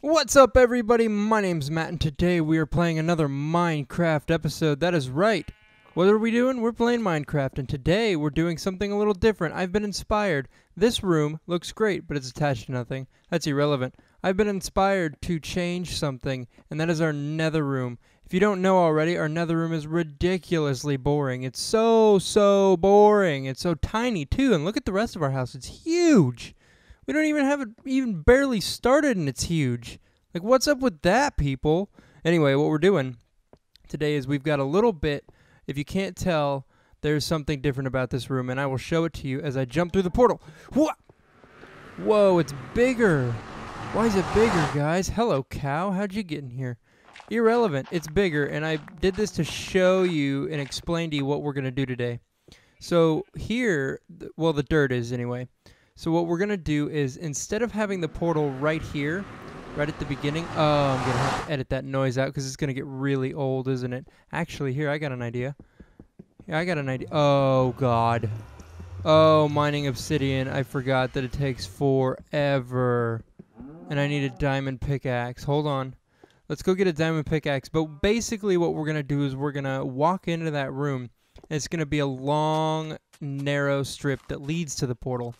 What's up, everybody? My name's Matt, and today we are playing another Minecraft episode. That is right. What are we doing? We're playing Minecraft, and today we're doing something a little different. I've been inspired. This room looks great, but it's attached to nothing. That's irrelevant. I've been inspired to change something, and that is our Nether room. If you don't know already, our Nether room is ridiculously boring. It's so boring. It's so tiny, too, and look at the rest of our house. It's huge. We don't even have it even barely started, and it's huge. Like, what's up with that, people? Anyway, what we're doing today is we've got a little bit. If you can't tell, there's something different about this room, and I will show it to you as I jump through the portal. Whoa, it's bigger. Why is it bigger, guys? Hello, cow. How'd you get in here? Irrelevant. It's bigger, and I did this to show you and explain to you what we're going to do today. So here, well, the dirt is anyway. So what we're going to do is, instead of having the portal right here, right at the beginning. Oh, I'm going to have to edit that noise out because it's going to get really old, isn't it? Actually, here, I got an idea. Yeah, I got an idea. Oh, God. Oh, mining obsidian. I forgot that it takes forever. And I need a diamond pickaxe. Hold on. Let's go get a diamond pickaxe. But basically what we're going to do is we're going to walk into that room. And it's going to be a long, narrow strip that leads to the portal.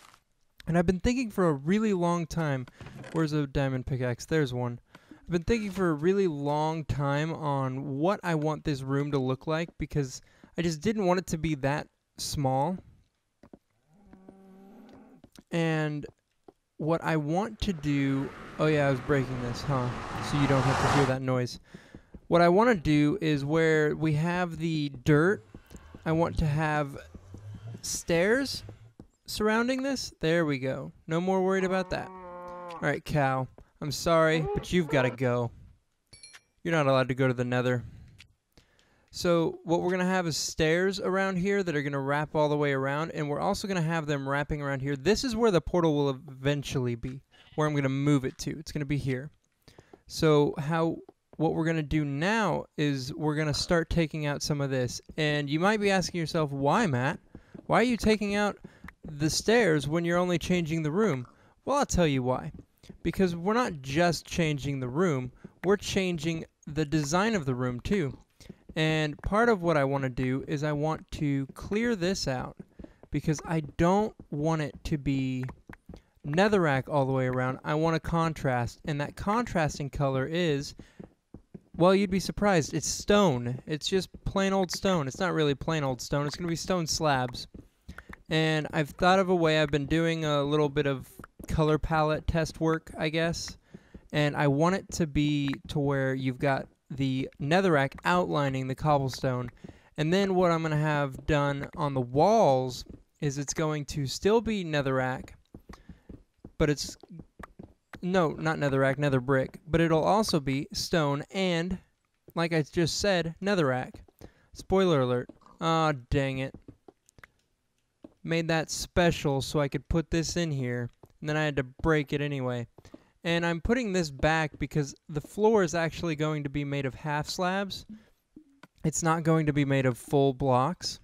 And I've been thinking for a really long time, where's a diamond pickaxe? There's one. I've been thinking for a really long time on what I want this room to look like because I just didn't want it to be that small. And what I want to do, oh yeah, I was breaking this, huh? So you don't have to hear that noise. What I want to do is where we have the dirt, I want to have stairs surrounding this. There we go. No more worried about that. Alright, cow. I'm sorry, but you've got to go. You're not allowed to go to the Nether. So what we're going to have is stairs around here that are going to wrap all the way around, and we're also going to have them wrapping around here. This is where the portal will eventually be, where I'm going to move it to. It's going to be here. So what we're going to do now is we're going to start taking out some of this. And you might be asking yourself, why, Matt? Why are you taking out the stairs when you're only changing the room? Well, I'll tell you why. Because we're not just changing the room, we're changing the design of the room too. And part of what I want to do is I want to clear this out because I don't want it to be netherrack all the way around. I want a contrast, and that contrasting color is, well, you'd be surprised, it's stone. It's just plain old stone. It's not really plain old stone, it's going to be stone slabs. And I've thought of a way. I've been doing a little bit of color palette test work, I guess. And I want it to be to where you've got the netherrack outlining the cobblestone. And then what I'm going to have done on the walls is it's going to still be netherrack, but it's... no, not netherrack, nether brick. But it'll also be stone and, like I just said, netherrack. Spoiler alert. Aw, dang it. Made that special so I could put this in here, and then I had to break it anyway. And I'm putting this back because the floor is actually going to be made of half slabs. It's not going to be made of full blocks,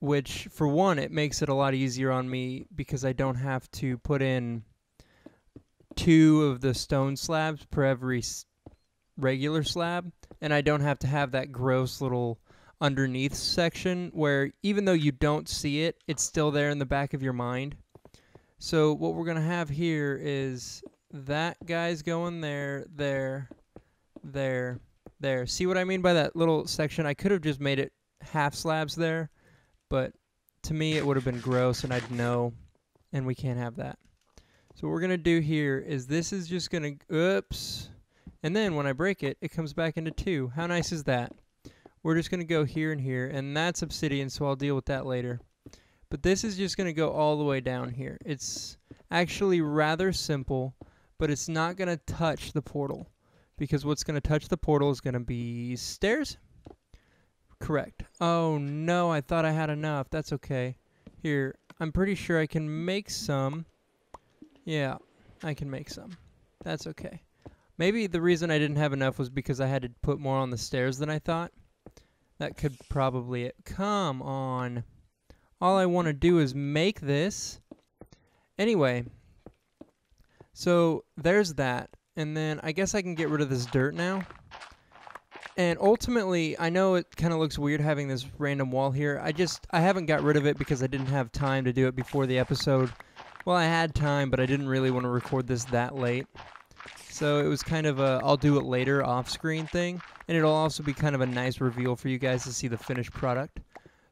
which for one, it makes it a lot easier on me because I don't have to put in two of the stone slabs per every regular slab, and I don't have to have that gross little underneath section where even though you don't see it, it's still there in the back of your mind. So what we're going to have here is that guy's going there, there. See what I mean by that little section? I could have just made it half slabs there, but to me it would have been gross and I'd know, and we can't have that. So what we're going to do here is this is just going to, oops, and then when I break it, it comes back into two. How nice is that? We're just going to go here and here, and that's obsidian, so I'll deal with that later. But this is just going to go all the way down here. It's actually rather simple, but it's not going to touch the portal, because what's going to touch the portal is going to be stairs. Correct. Oh, no, I thought I had enough. That's okay. Here, I'm pretty sure I can make some. Yeah, I can make some. That's okay. Maybe the reason I didn't have enough was because I had to put more on the stairs than I thought. That could probably it. Come on. All I want to do is make this. Anyway, So there's that. And then I guess I can get rid of this dirt now. And ultimately, I know it kind of looks weird having this random wall here. I haven't got rid of it because I didn't have time to do it before the episode. Well, I had time, but I didn't really want to record this that late. So it was kind of a I'll do it later off-screen thing. And it'll also be kind of a nice reveal for you guys to see the finished product.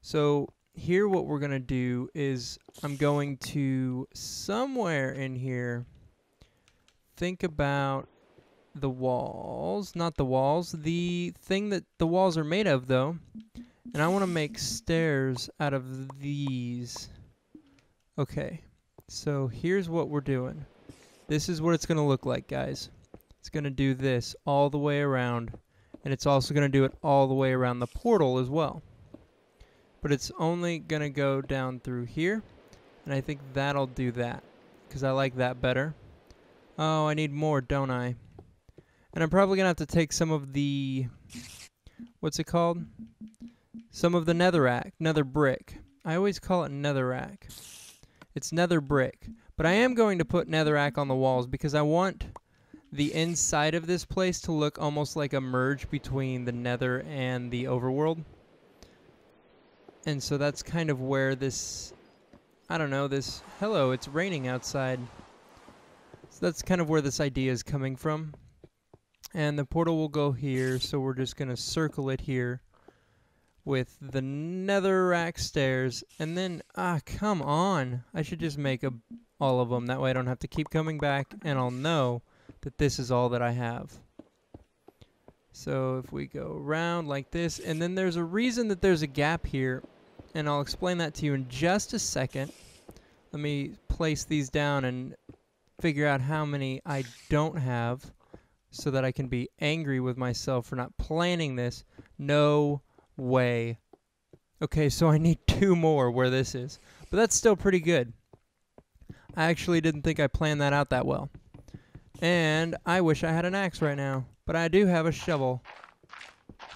So here what we're going to do is I'm going to somewhere in here think about the walls. Not the walls. The thing that the walls are made of, though. And I want to make stairs out of these. Okay. So here's what we're doing. This is what it's going to look like, guys. It's going to do this all the way around, and it's also going to do it all the way around the portal as well. But it's only going to go down through here, and I think that'll do that, because I like that better. Oh, I need more, don't I? And I'm probably going to have to take some of the... what's it called? Some of the netherrack, nether brick. I always call it netherrack. It's nether brick. But I am going to put netherrack on the walls because I want the inside of this place to look almost like a merge between the nether and the overworld. And so that's kind of where this, I don't know, this, hello, it's raining outside. So that's kind of where this idea is coming from. And the portal will go here, so we're just going to circle it here with the netherrack stairs. And then, come on, I should just make a... all of them. That way I don't have to keep coming back, and I'll know that this is all that I have. So if we go around like this, and then there's a reason that there's a gap here, and I'll explain that to you in just a second. Let me place these down and figure out how many I don't have so that I can be angry with myself for not planning this. No way. Okay, so I need two more where this is, but that's still pretty good. I actually didn't think I planned that out that well. And I wish I had an axe right now, but I do have a shovel.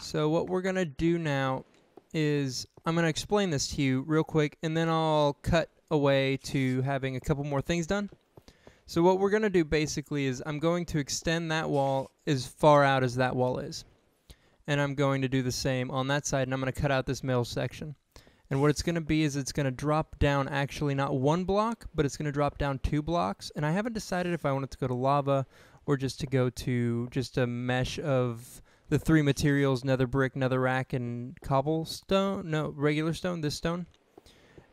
So what we're going to do now is I'm going to explain this to you real quick, and then I'll cut away to having a couple more things done. So what we're going to do basically is I'm going to extend that wall as far out as that wall is. And I'm going to do the same on that side, and I'm going to cut out this middle section. And what it's going to be is it's going to drop down actually not one block, but it's going to drop down two blocks. And I haven't decided if I want it to go to lava or just to go to just a mesh of the three materials, nether brick, netherrack, and cobblestone. No, regular stone, this stone.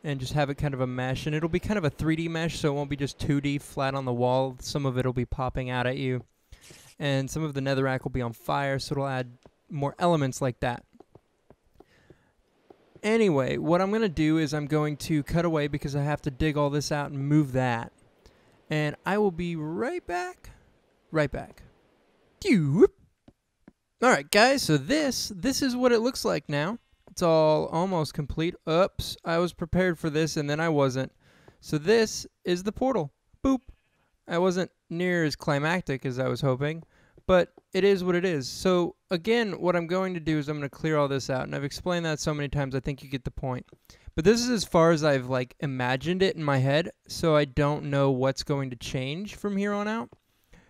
And just have it kind of a mesh. And it'll be kind of a 3D mesh, so it won't be just 2D flat on the wall. Some of it will be popping out at you. And some of the netherrack will be on fire, so it'll add more elements like that. Anyway, what I'm going to do is I'm going to cut away because I have to dig all this out and move that. And I will be right back. Right back. Alright guys, so this is what it looks like now. It's all almost complete. Oops, I was prepared for this and then I wasn't. So this is the portal. Boop. I wasn't near as climactic as I was hoping, but it is what it is. So again, what I'm going to do is I'm going to clear all this out, and I've explained that so many times I think you get the point. But this is as far as I've like imagined it in my head, so I don't know what's going to change from here on out,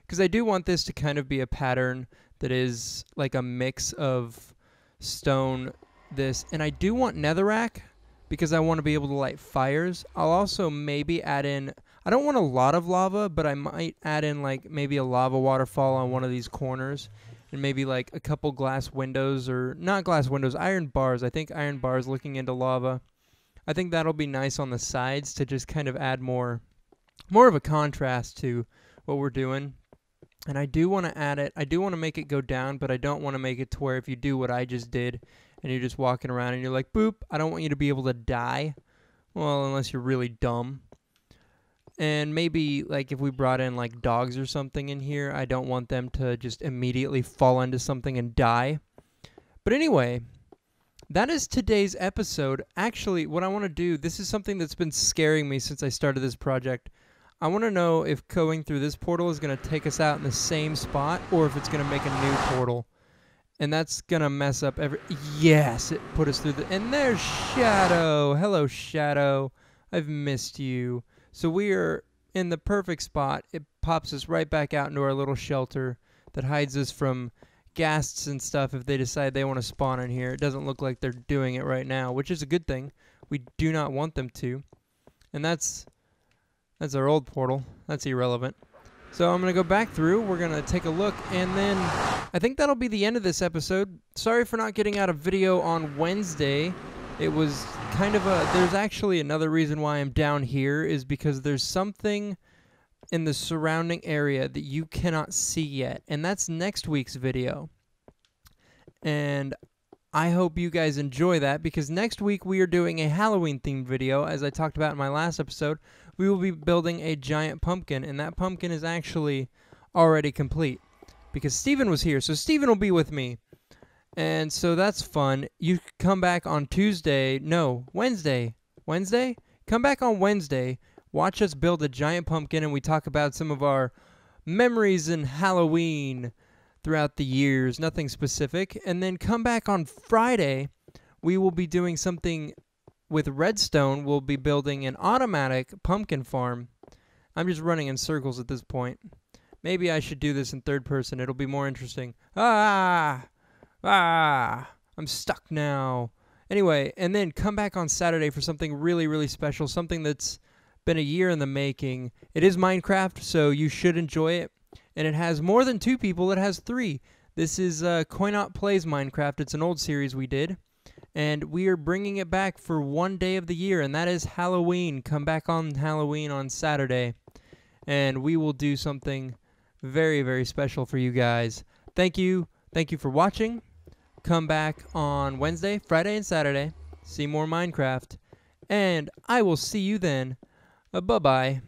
because I do want this to kind of be a pattern that is like a mix of stone, this, and I do want netherrack because I want to be able to light fires. I'll also maybe add in, I don't want a lot of lava, but I might add in like maybe a lava waterfall on one of these corners, and maybe like a couple glass windows, or not glass windows, iron bars. I think iron bars looking into lava. I think that'll be nice on the sides to just kind of add more of a contrast to what we're doing. And I do want to add it. I do want to make it go down, but I don't want to make it to where if you do what I just did and you're just walking around and you're like, boop, I don't want you to be able to die. Well, unless you're really dumb. And maybe, like, if we brought in, like, dogs or something in here, I don't want them to just immediately fall into something and die. But anyway, that is today's episode. Actually, what I want to do, this is something that's been scaring me since I started this project. I want to know if going through this portal is going to take us out in the same spot, or if it's going to make a new portal. And that's going to mess up every... Yes, it put us through the... And there's Shadow! Hello, Shadow. I've missed you. So we are in the perfect spot, it pops us right back out into our little shelter that hides us from ghasts and stuff if they decide they want to spawn in here. It doesn't look like they're doing it right now, which is a good thing. We do not want them to. And that's our old portal. That's irrelevant. So I'm going to go back through. We're going to take a look, and then I think that'll be the end of this episode. Sorry for not getting out a video on Wednesday. It was kind of a... There's actually another reason why I'm down here is because there's something in the surrounding area that you cannot see yet, and that's next week's video. And I hope you guys enjoy that, because next week we are doing a Halloween-themed video. As I talked about in my last episode, we will be building a giant pumpkin, and that pumpkin is actually already complete because Steven was here, so Steven will be with me. And so that's fun. You come back on Tuesday. No, Wednesday. Wednesday? Come back on Wednesday. Watch us build a giant pumpkin, and we talk about some of our memories in Halloween throughout the years. Nothing specific. And then come back on Friday. We will be doing something with redstone. We'll be building an automatic pumpkin farm. I'm just running in circles at this point. Maybe I should do this in third person. It'll be more interesting. I'm stuck now. Anyway, and then come back on Saturday for something really, really special, something that's been a year in the making. It is Minecraft, so you should enjoy it. And it has more than 2 people, it has 3. This is CoinOp Plays Minecraft. It's an old series we did. And we are bringing it back for one day of the year, and that is Halloween. Come back on Halloween on Saturday, and we will do something very, very special for you guys. Thank you. Thank you for watching. Come back on Wednesday, Friday, and Saturday. See more Minecraft. And I will see you then. Bye-bye.